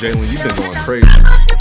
Jalen, you've been going crazy.